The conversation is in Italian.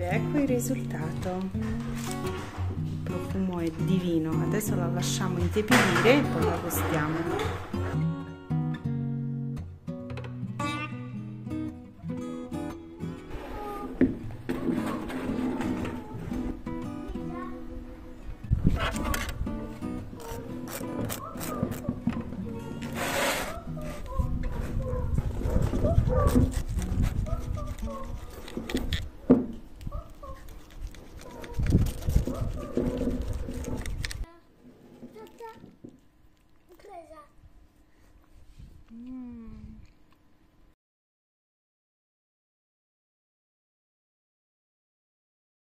ed ecco il risultato. Il profumo è divino. Adesso la lasciamo intiepidire e poi la gustiamo.